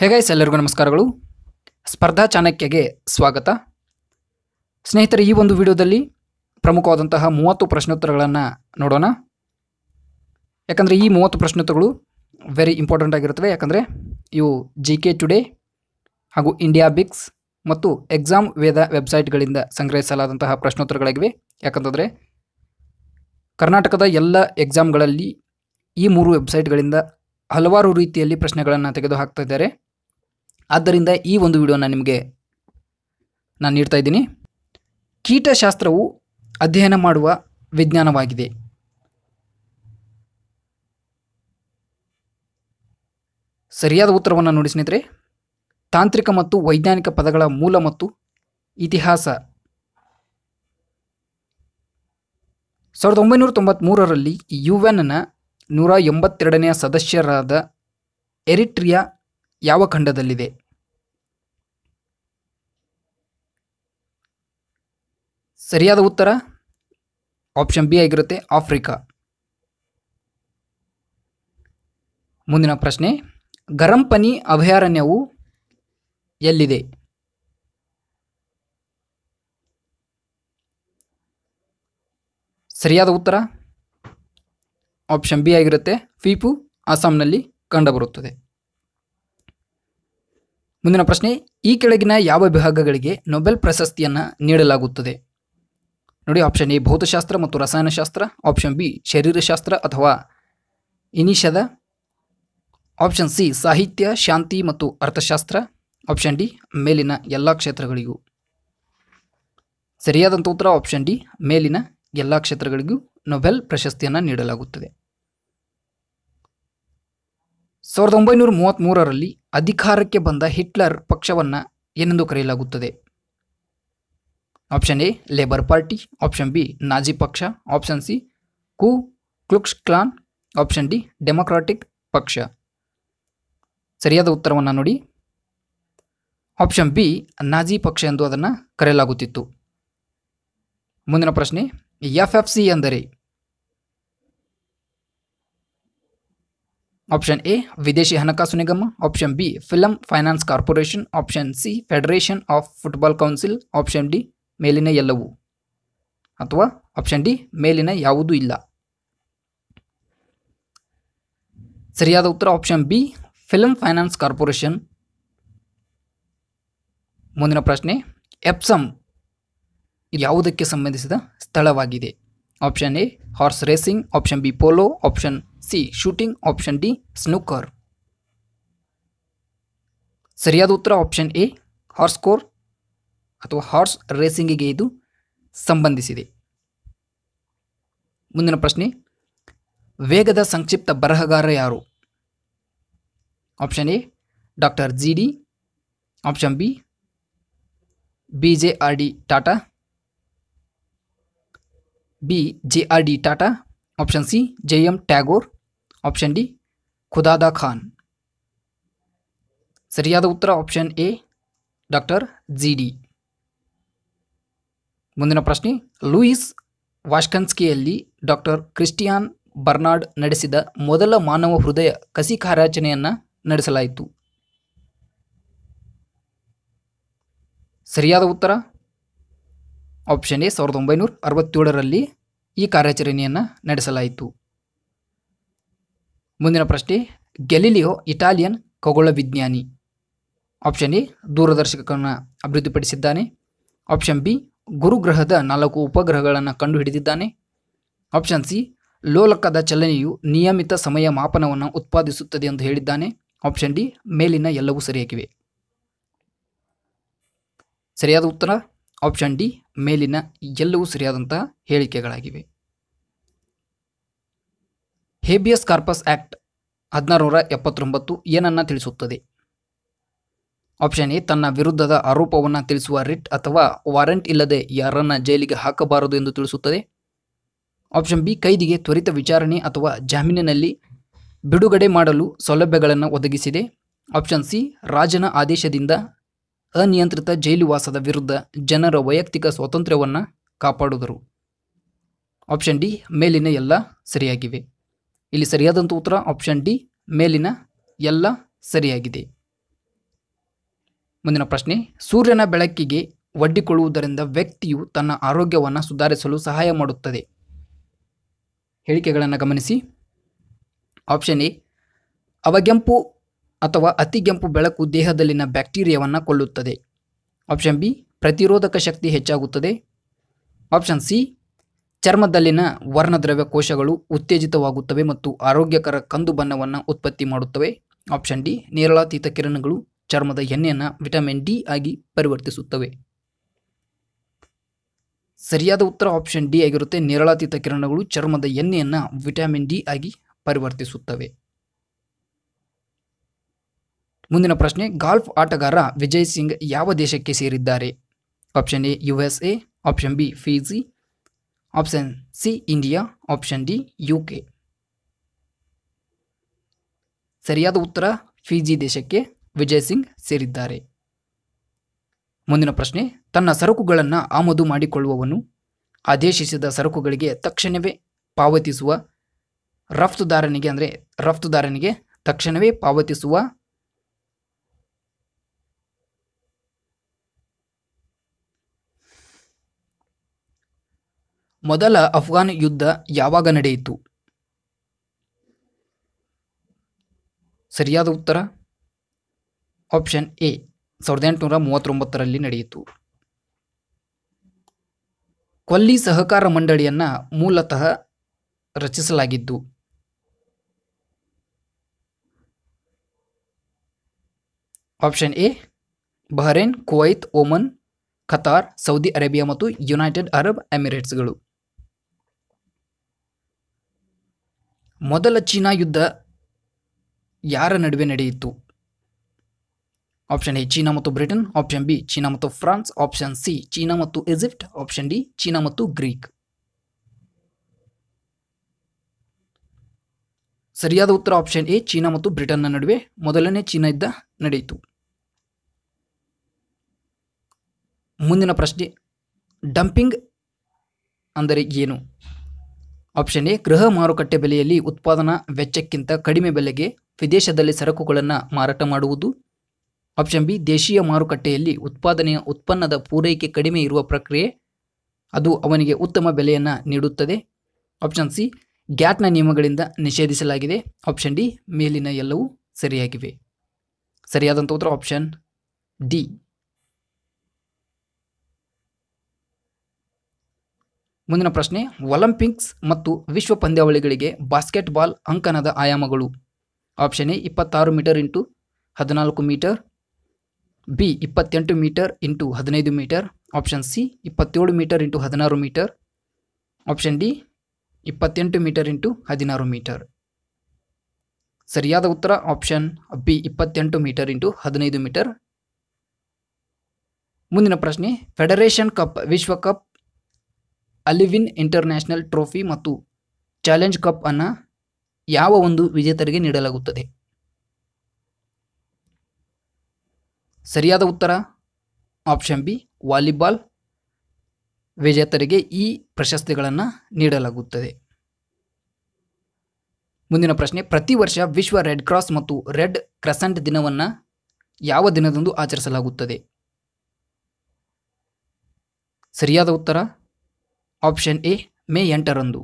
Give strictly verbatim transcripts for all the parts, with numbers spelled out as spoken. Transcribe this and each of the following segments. Hey guys, ಎಲ್ಲರಿಗೂ ನಮಸ್ಕಾರಗಳು. ಸ್ಪರ್ಧಾ ಚಾಣಕ್ಯಗೆ ಸ್ವಾಗತ. ಸ್ನೇಹಿತರೆ, ಈ ಒಂದು ವಿಡಿಯೋದಲ್ಲಿ ಪ್ರಮುಖವಾದಂತಹ ಮೂವತ್ತು ಪ್ರಶ್ನೋತ್ತರಗಳನ್ನು ನೋಡೋಣ. ಯಾಕಂದರೆ ಈ ಮೂವತ್ತು ಪ್ರಶ್ನೋತ್ತರಗಳು ವೆರಿ ಇಂಪಾರ್ಟೆಂಟ್ ಆಗಿರುತ್ತವೆ. ಯಾಕಂದರೆ ಇವು ಜಿ ಕೆ ಟುಡೇ ಹಾಗೂ ಇಂಡಿಯಾ ಬಿಕ್ಸ್ ಮತ್ತು ಎಕ್ಸಾಮ್ ವೇದ ವೆಬ್ಸೈಟ್ಗಳಿಂದ ಸಂಗ್ರಹಿಸಲಾದಂತಹ ಪ್ರಶ್ನೋತ್ತರಗಳಾಗಿವೆ. ಯಾಕಂತಂದರೆ ಕರ್ನಾಟಕದ ಎಲ್ಲ ಎಕ್ಸಾಮ್ಗಳಲ್ಲಿ ಈ ಮೂರು ವೆಬ್ಸೈಟ್ಗಳಿಂದ ಹಲವಾರು ರೀತಿಯಲ್ಲಿ ಪ್ರಶ್ನೆಗಳನ್ನು ತೆಗೆದುಹಾಕ್ತಾ ಇದ್ದಾರೆ. ಆದ್ದರಿಂದ ಈ ಒಂದು ವಿಡಿಯೋನ ನಿಮಗೆ ನಾನು ನೀಡ್ತಾ ಇದ್ದೀನಿ. ಕೀಟಶಾಸ್ತ್ರವು ಅಧ್ಯಯನ ಮಾಡುವ ವಿಜ್ಞಾನವಾಗಿದೆ. ಸರಿಯಾದ ಉತ್ತರವನ್ನು ನೋಡಿ ಸ್ನೇಹಿತರೆ. ತಾಂತ್ರಿಕ ಮತ್ತು ವೈಜ್ಞಾನಿಕ ಪದಗಳ ಮೂಲ ಮತ್ತು ಇತಿಹಾಸ. ಸಾವಿರದ ಒಂಬೈನೂರ ತೊಂಬತ್ತ್ಮೂರರಲ್ಲಿ ಯು ಎನ್ನ ನೂರ ಎಂಬತ್ತೆರಡನೆಯ ಸದಸ್ಯರಾದ ಎರಿಟ್ರಿಯಾ ಯಾವ ಖಂಡದಲ್ಲಿದೆ? ಸರಿಯಾದ ಉತ್ತರ ಆಪ್ಷನ್ ಬಿ ಆಗಿರುತ್ತೆ, ಆಫ್ರಿಕಾ. ಮುಂದಿನ ಪ್ರಶ್ನೆ, ಗರಂಪನಿ ಅಭಯಾರಣ್ಯವು ಎಲ್ಲಿದೆ? ಸರಿಯಾದ ಉತ್ತರ ಆಪ್ಷನ್ ಬಿ ಆಗಿರುತ್ತೆ, ಫೀಪು, ಅಸ್ಸಾಂನಲ್ಲಿ ಕಂಡುಬರುತ್ತದೆ. ಮುಂದಿನ ಪ್ರಶ್ನೆ, ಈ ಕೆಳಗಿನ ಯಾವ ವಿಭಾಗಗಳಿಗೆ ನೊಬೆಲ್ ಪ್ರಶಸ್ತಿಯನ್ನು ನೀಡಲಾಗುತ್ತದೆ? ನೋಡಿ, ಆಪ್ಷನ್ ಎ ಭೌತಶಾಸ್ತ್ರ ಮತ್ತು ರಸಾಯನಶಾಸ್ತ್ರ, ಆಪ್ಷನ್ ಬಿ ಶರೀರಶಾಸ್ತ್ರ ಅಥವಾ ಇನಿಷದ, ಆಪ್ಷನ್ ಸಿ ಸಾಹಿತ್ಯ, ಶಾಂತಿ ಮತ್ತು ಅರ್ಥಶಾಸ್ತ್ರ, ಆಪ್ಷನ್ ಡಿ ಮೇಲಿನ ಎಲ್ಲ ಕ್ಷೇತ್ರಗಳಿಗೂ. ಸರಿಯಾದಂಥ ಉತ್ತರ ಆಪ್ಷನ್ ಡಿ, ಮೇಲಿನ ಎಲ್ಲ ಕ್ಷೇತ್ರಗಳಿಗೂ ನೊಬೆಲ್ ಪ್ರಶಸ್ತಿಯನ್ನು ನೀಡಲಾಗುತ್ತದೆ. ಸಾವಿರದ ಒಂಬೈನೂರ ಮೂವತ್ತ್ಮೂರರಲ್ಲಿ ಅಧಿಕಾರಕ್ಕೆ ಬಂದ ಹಿಟ್ಲರ್ ಪಕ್ಷವನ್ನು ಏನೆಂದು ಕರೆಯಲಾಗುತ್ತದೆ? Option A labour party, option B Nazi ಪಕ್ಷ, option C Ku Klux Klan, option D Democratic ಪಕ್ಷ. ಸರಿಯಾದ ಉತ್ತರವನ್ನು ನೋಡಿ, ಆಪ್ಷನ್ ಬಿ ನಾಜಿ ಪಕ್ಷ ಎಂದು ಅದನ್ನು ಕರೆಯಲಾಗುತ್ತಿತ್ತು. ಮುಂದಿನ ಪ್ರಶ್ನೆ, ಎಫ್ ಎಫ್ ಸಿ ಅಂದರೆ? ಆಪ್ಷನ್ ಎ ವಿದೇಶಿ ಹಣಕಾಸು ನಿಗಮ, option B film finance corporation, option C federation of football council, option D ಮೇಲಿನ ಎಲ್ಲವೂ ಅಥವಾ ಆಪ್ಷನ್ ಡಿ ಮೇಲಿನ ಯಾವುದೂ ಇಲ್ಲ. ಸರಿಯಾದ ಉತ್ತರ option B film finance corporation. ಮುಂದಿನ ಪ್ರಶ್ನೆ, ಎಪ್ಸಮ್ ಯಾವುದಕ್ಕೆ ಸಂಬಂಧಿಸಿದ ಸ್ಥಳವಾಗಿದೆ? Option A horse racing, option B polo, option C shooting, option D snooker. ಸರಿಯಾದ ಉತ್ತರ ಆಪ್ಷನ್ ಎ ಹಾರ್ಸ್ ಕೋರ್ ಅಥವಾ ಹಾರ್ಸ್ ರೇಸಿಂಗಿಗೆ ಇದು ಸಂಬಂಧಿಸಿದೆ. ಮುಂದಿನ ಪ್ರಶ್ನೆ, ವೇಗದ ಸಂಕ್ಷಿಪ್ತ ಬರಹಗಾರ ಯಾರು? Option A doctor G D, option B B J R D Tata B J R D Tata option C J M Tagore, option D Khudadad Khan. ಸರಿಯಾದ ಉತ್ತರ option A doctor G D. ಮುಂದಿನ ಪ್ರಶ್ನೆ, ಲೂಯಿಸ್ ವಾಶ್ಕನ್ಸ್ಕಿಯಲ್ಲಿ ಡಾಕ್ಟರ್ ಕ್ರಿಸ್ಟಿಯಾನ್ ಬರ್ನಾರ್ಡ್ ನಡೆಸಿದ ಮೊದಲ ಮಾನವ ಹೃದಯ ಕಸಿ ಕಾರ್ಯಾಚರಣೆಯನ್ನು ನಡೆಸಲಾಯಿತು. ಸರಿಯಾದ ಉತ್ತರ ಆಪ್ಷನ್ ಎ ಸಾವಿರದ ಒಂಬೈನೂರ ಅರವತ್ತೇಳರಲ್ಲಿ ಈ ಕಾರ್ಯಾಚರಣೆಯನ್ನು ನಡೆಸಲಾಯಿತು. ಮುಂದಿನ ಪ್ರಶ್ನೆ, ಗೆಲಿಲಿಯೋ ಇಟಾಲಿಯನ್ ಖಗೋಳ ವಿಜ್ಞಾನಿ? ಆಪ್ಷನ್ ಎ ದೂರದರ್ಶಕವನ್ನು ಅಭಿವೃದ್ಧಿಪಡಿಸಿದ್ದಾನೆ, ಆಪ್ಷನ್ ಬಿ ಗುರುಗ್ರಹದ ನಾಲ್ಕು ಉಪಗ್ರಹಗಳನ್ನು ಕಂಡುಹಿಡಿದಿದ್ದಾನೆ, ಆಪ್ಷನ್ ಸಿ ಲೋಲಕದ ಚಲನೆಯು ನಿಯಮಿತ ಸಮಯ ಮಾಪನವನ್ನು ಉತ್ಪಾದಿಸುತ್ತದೆ ಎಂದು ಹೇಳಿದ್ದಾನೆ, ಆಪ್ಷನ್ ಡಿ ಮೇಲಿನ ಎಲ್ಲವೂ ಸರಿಯಾಗಿವೆ. ಸರಿಯಾದ ಉತ್ತರ ಆಪ್ಷನ್ ಡಿ ಮೇಲಿನ ಎಲ್ಲವೂ ಸರಿಯಾದಂತಹ ಹೇಳಿಕೆಗಳಾಗಿವೆ. ಹೇಬಿಯಸ್ ಕಾರ್ಪಸ್ ಆ್ಯಕ್ಟ್ ಹದಿನಾರು ನೂರ ಎಪ್ಪತ್ತೊಂಬತ್ತು ಏನನ್ನು ತಿಳಿಸುತ್ತದೆ? ಆಪ್ಷನ್ ಎ ತನ್ನ ವಿರುದ್ಧದ ಆರೋಪವನ್ನು ತಿಳಿಸುವ ರಿಟ್ ಅಥವಾ ವಾರೆಂಟ್ ಇಲ್ಲದೆ ಯಾರನ್ನ ಜೈಲಿಗೆ ಹಾಕಬಾರದು ಎಂದು ತಿಳಿಸುತ್ತದೆ, ಆಪ್ಷನ್ ಬಿ ಕೈದಿಗೆ ತ್ವರಿತ ವಿಚಾರಣೆ ಅಥವಾ ಜಾಮೀನಿನಲ್ಲಿ ಬಿಡುಗಡೆ ಮಾಡಲು ಸೌಲಭ್ಯಗಳನ್ನು ಒದಗಿಸಿದೆ, ಆಪ್ಷನ್ ಸಿ ರಾಜನ ಆದೇಶದಿಂದ ಅನಿಯಂತ್ರಿತ ಜೈಲುವಾಸದ ವಿರುದ್ಧ ಜನರ ವೈಯಕ್ತಿಕ ಸ್ವಾತಂತ್ರ್ಯವನ್ನು ಕಾಪಾಡುವರು, ಆಪ್ಷನ್ ಡಿ ಮೇಲಿನ ಎಲ್ಲ ಸರಿಯಾಗಿವೆ. ಇಲ್ಲಿ ಸರಿಯಾದಂಥ ಉತ್ತರ ಆಪ್ಷನ್ ಡಿ ಮೇಲಿನ ಎಲ್ಲ ಸರಿಯಾಗಿದೆ. ಮುಂದಿನ ಪ್ರಶ್ನೆ, ಸೂರ್ಯನ ಬೆಳಕಿಗೆ ಒಡ್ಡಿಕೊಳ್ಳುವುದರಿಂದ ವ್ಯಕ್ತಿಯು ತನ್ನ ಆರೋಗ್ಯವನ್ನು ಸುಧಾರಿಸಲು ಸಹಾಯ ಮಾಡುತ್ತದೆ. ಹೇಳಿಕೆಗಳನ್ನು ಗಮನಿಸಿ. ಆಪ್ಷನ್ ಎ, ಅವಗೆಂಪು ಅಥವಾ ಅತಿಗೆಂಪು ಬೆಳಕು ದೇಹದಲ್ಲಿನ ಬ್ಯಾಕ್ಟೀರಿಯಾವನ್ನು ಕೊಲ್ಲುತ್ತದೆ. ಆಪ್ಷನ್ ಬಿ, ಪ್ರತಿರೋಧಕ ಶಕ್ತಿ ಹೆಚ್ಚಾಗುತ್ತದೆ. ಆಪ್ಷನ್ ಸಿ, ಚರ್ಮದಲ್ಲಿನ ವರ್ಣದ್ರವ್ಯ ಕೋಶಗಳು ಉತ್ತೇಜಿತವಾಗುತ್ತವೆ ಮತ್ತು ಆರೋಗ್ಯಕರ ಕಂದು ಬಣ್ಣವನ್ನು ಉತ್ಪತ್ತಿ ಮಾಡುತ್ತವೆ. ಆಪ್ಷನ್ ಡಿ, ನೇರಳಾತೀತ ಕಿರಣಗಳು ಚರ್ಮದ ಎಣ್ಣೆಯನ್ನು ವಿಟಮಿನ್ ಡಿ ಆಗಿ ಪರಿವರ್ತಿಸುತ್ತವೆ. ಸರಿಯಾದ ಉತ್ತರ ಆಪ್ಷನ್ ಡಿ ಆಗಿರುತ್ತೆ. ನೇರಳಾತೀತ ಕಿರಣಗಳು ಚರ್ಮದ ಎಣ್ಣೆಯನ್ನು ವಿಟಮಿನ್ ಡಿ ಆಗಿ ಪರಿವರ್ತಿಸುತ್ತವೆ. ಮುಂದಿನ ಪ್ರಶ್ನೆ, ಗಾಲ್ಫ್ ಆಟಗಾರ ವಿಜಯ್ ಸಿಂಗ್ ಯಾವ ದೇಶಕ್ಕೆ ಸೇರಿದ್ದಾರೆ? Option A U S A, option B Fiji, option C India, option D U K. ಸರಿಯಾದ ಉತ್ತರ ಫಿಜಿ ದೇಶಕ್ಕೆ ವಿಜಯ್ ಸಿಂಗ್ ಸೇರಿದ್ದಾರೆ. ಮುಂದಿನ ಪ್ರಶ್ನೆ, ತನ್ನ ಸರಕುಗಳನ್ನು ಆಮದು ಮಾಡಿಕೊಳ್ಳುವವನು ಆದೇಶಿಸಿದ ಸರಕುಗಳಿಗೆ ತಕ್ಷಣವೇ ಪಾವತಿಸುವ ರಫ್ತುದಾರನಿಗೆ ಅಂದರೆ ರಫ್ತುದಾರನಿಗೆ ತಕ್ಷಣವೇ ಪಾವತಿಸುವ ಮೊದಲ ಅಫ್ಘಾನ್ ಯುದ್ಧ ಯಾವಾಗ ನಡೆಯಿತು? ಸರಿಯಾದ ಉತ್ತರ ಆಪ್ಷನ್ ಎ, ಸಾವಿರದ ಎಂಟುನೂರ ಮೂವತ್ತೊಂಬತ್ತರಲ್ಲಿ ನಡೆಯಿತು. ಕೊಲ್ಲಿ ಸಹಕಾರ ಮಂಡಳಿಯನ್ನು ಮೂಲತಃ ರಚಿಸಲಾಗಿದ್ದು option A Bahrain, Kuwait, Oman, Qatar, Saudi Arabia ಮತ್ತು ಯುನೈಟೆಡ್ ಅರಬ್ ಎಮಿರೇಟ್ಸ್ಗಳು. ಮೊದಲ ಚೀನಾ ಯುದ್ಧ ಯಾರ ನಡುವೆ ನಡೆಯಿತು? ಆಪ್ಷನ್ ಎ ಚೀನಾ ಮತ್ತು ಬ್ರಿಟನ್, ಆಪ್ಷನ್ ಬಿ ಚೀನಾ ಮತ್ತು ಫ್ರಾನ್ಸ್, ಆಪ್ಷನ್ ಸಿ ಚೀನಾ ಮತ್ತು ಈಜಿಪ್ಟ್, ಆಪ್ಷನ್ ಡಿ ಚೀನಾ ಮತ್ತು ಗ್ರೀಕ್. ಸರಿಯಾದ ಉತ್ತರ ಆಪ್ಷನ್ ಎ ಚೀನಾ ಮತ್ತು ಬ್ರಿಟನ್ನ ನಡುವೆ ಮೊದಲನೇ ಚೀನಾ ಯುದ್ಧ ನಡೆಯಿತು. ಮುಂದಿನ ಪ್ರಶ್ನೆ, ಡಂಪಿಂಗ್ ಅಂದರೆ ಏನು? ಆಪ್ಷನ್ ಎ ಗೃಹ ಮಾರುಕಟ್ಟೆ ಬೆಲೆಯಲ್ಲಿ ಉತ್ಪಾದನಾ ವೆಚ್ಚಕ್ಕಿಂತ ಕಡಿಮೆ ಬೆಲೆಗೆ ವಿದೇಶದಲ್ಲಿ ಸರಕುಗಳನ್ನು ಮಾರಾಟ ಮಾಡುವುದು. ಆಪ್ಷನ್ ಬಿ ದೇಶೀಯ ಮಾರುಕಟ್ಟೆಯಲ್ಲಿ ಉತ್ಪಾದನೆಯ ಉತ್ಪನ್ನದ ಪೂರೈಕೆ ಕಡಿಮೆ ಇರುವ ಪ್ರಕ್ರಿಯೆ, ಅದು ಅವನಿಗೆ ಉತ್ತಮ ಬೆಲೆಯನ್ನು ನೀಡುತ್ತದೆ. ಆಪ್ಷನ್ ಸಿ ಗ್ಯಾಟ್ನ ನಿಯಮಗಳಿಂದ ನಿಷೇಧಿಸಲಾಗಿದೆ. ಆಪ್ಷನ್ ಡಿ ಮೇಲಿನ ಎಲ್ಲವೂ ಸರಿಯಾಗಿವೆ. ಸರಿಯಾದಂಥ ಉತ್ತರ ಆಪ್ಷನ್ ಡಿ. ಮುಂದಿನ ಪ್ರಶ್ನೆ, ಒಲಿಂಪಿಕ್ಸ್ ಮತ್ತು ವಿಶ್ವ ಪಂದ್ಯಾವಳಿಗಳಿಗೆ ಬಾಸ್ಕೆಟ್ಬಾಲ್ ಅಂಕಣದ ಆಯಾಮಗಳು. ಆಪ್ಷನ್ ಎ ಇಪ್ಪತ್ತಾರು ಮೀಟರ್ ಇಂಟು ಹದಿನಾಲ್ಕು ಮೀಟರ್, ಬಿ ಇಪ್ಪತ್ತೆಂಟು ಮೀಟರ್ ಇಂಟು ಹದಿನೈದು ಮೀಟರ್, ಆಪ್ಷನ್ ಸಿ ಇಪ್ಪತ್ತೇಳು ಮೀಟರ್ ಇಂಟು ಹದಿನಾರು ಮೀಟರ್, ಆಪ್ಷನ್ ಡಿ ಇಪ್ಪತ್ತೆಂಟು ಮೀಟರ್ ಇಂಟು ಹದಿನಾರು ಮೀಟರ್. ಸರಿಯಾದ ಉತ್ತರ ಆಪ್ಷನ್ ಬಿ ಇಪ್ಪತ್ತೆಂಟು ಮೀಟರ್ ಇಂಟು ಹದಿನೈದು ಮೀಟರ್. ಮುಂದಿನ ಪ್ರಶ್ನೆ, ಫೆಡರೇಷನ್ ಕಪ್, ವಿಶ್ವಕಪ್, ಅಲಿವಿನ್ ಇಂಟರ್ನ್ಯಾಷನಲ್ ಟ್ರೋಫಿ ಮತ್ತು ಚಾಲೆಂಜ್ ಕಪ್ ಅನ್ನು ಯಾವ ಒಂದು ವಿಜೇತರಿಗೆ ನೀಡಲಾಗುತ್ತದೆ? ಸರಿಯಾದ ಉತ್ತರ ಆಪ್ಷನ್ ಬಿ ವಾಲಿಬಾಲ್ ವಿಜೇತರಿಗೆ ಈ ಪ್ರಶಸ್ತಿಗಳನ್ನು ನೀಡಲಾಗುತ್ತದೆ. ಮುಂದಿನ ಪ್ರಶ್ನೆ, ಪ್ರತಿ ವರ್ಷ ವಿಶ್ವ ರೆಡ್ ಕ್ರಾಸ್ ಮತ್ತು ರೆಡ್ ಕ್ರೆಸೆಂಟ್ ದಿನವನ್ನು ಯಾವ ದಿನದಂದು ಆಚರಿಸಲಾಗುತ್ತದೆ? ಸರಿಯಾದ ಉತ್ತರ ಆಪ್ಷನ್ ಎ ಮೇ ಎಂಟರಂದು.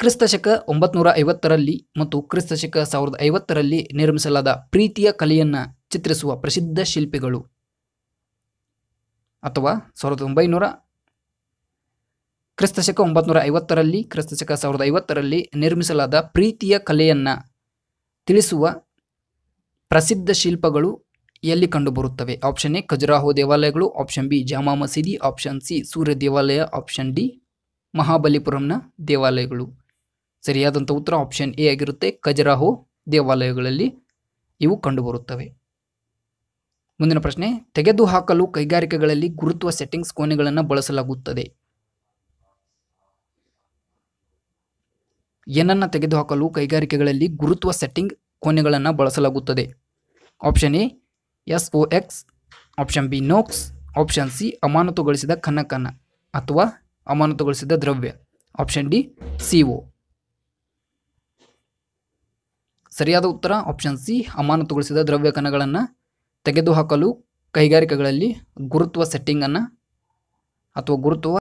ಕ್ರಿಸ್ತಶಕ ಒಂಬತ್ತುನೂರ ಐವತ್ತರಲ್ಲಿ ಮತ್ತು ಕ್ರಿಸ್ತಶಕ ಸಾವಿರದ ಐವತ್ತರಲ್ಲಿ ನಿರ್ಮಿಸಲಾದ ಪ್ರೀತಿಯ ಕಲೆಯನ್ನು ಚಿತ್ರಿಸುವ ಪ್ರಸಿದ್ಧ ಶಿಲ್ಪಿಗಳು ಅಥವಾ ಸಾವಿರದ ಒಂಬೈನೂರ ಕ್ರಿಸ್ತಶಕ ಒಂಬತ್ತುನೂರ ಐವತ್ತರಲ್ಲಿ ಕ್ರಿಸ್ತಶಕ ಸಾವಿರದ ಐವತ್ತರಲ್ಲಿ ನಿರ್ಮಿಸಲಾದ ಪ್ರೀತಿಯ ಕಲೆಯನ್ನು ತಿಳಿಸುವ ಪ್ರಸಿದ್ಧ ಶಿಲ್ಪಗಳು ಎಲ್ಲಿ ಕಂಡುಬರುತ್ತವೆ? ಆಪ್ಷನ್ ಎ ಖಜರಾಹೋ ದೇವಾಲಯಗಳು, option B Jama Masjid, option C ಸೂರ್ಯ ದೇವಾಲಯ, ಆಪ್ಷನ್ ಡಿ ಮಹಾಬಲಿಪುರಂನ ದೇವಾಲಯಗಳು. ಸರಿಯಾದಂಥ ಉತ್ತರ ಆಪ್ಷನ್ ಎ ಆಗಿರುತ್ತೆ, ಖಜರಾಹೋ ದೇವಾಲಯಗಳಲ್ಲಿ ಇವು ಕಂಡುಬರುತ್ತವೆ. ಮುಂದಿನ ಪ್ರಶ್ನೆ, ತೆಗೆದುಹಾಕಲು ಕೈಗಾರಿಕೆಗಳಲ್ಲಿ ಗುರುತ್ವ ಸೆಟ್ಟಿಂಗ್ಸ್ ಕೋಣೆಗಳನ್ನು ಬಳಸಲಾಗುತ್ತದೆ. ಏನನ್ನು ತೆಗೆದುಹಾಕಲು ಕೈಗಾರಿಕೆಗಳಲ್ಲಿ ಗುರುತ್ವ ಸೆಟ್ಟಿಂಗ್ ಕೋಣೆಗಳನ್ನು ಬಳಸಲಾಗುತ್ತದೆ? Option A S O X, option B NOx, option C ಅಮಾನತುಗೊಳಿಸಿದ ಖನಕನ ಅಥವಾ ಅಮಾನತುಗೊಳಿಸಿದ ದ್ರವ್ಯ, ಆಪ್ಷನ್ ಡಿ ಸಿ ಓ. ಸರಿಯಾದ ಉತ್ತರ ಆಪ್ಷನ್ ಸಿ, ಅಮಾನತುಗೊಳಿಸಿದ ದ್ರವ್ಯ ಕಣಗಳನ್ನು ತೆಗೆದುಹಾಕಲು ಕೈಗಾರಿಕೆಗಳಲ್ಲಿ ಗುರುತ್ವ ಸೆಟ್ಟಿಂಗನ್ನು ಅಥವಾ ಗುರುತ್ವ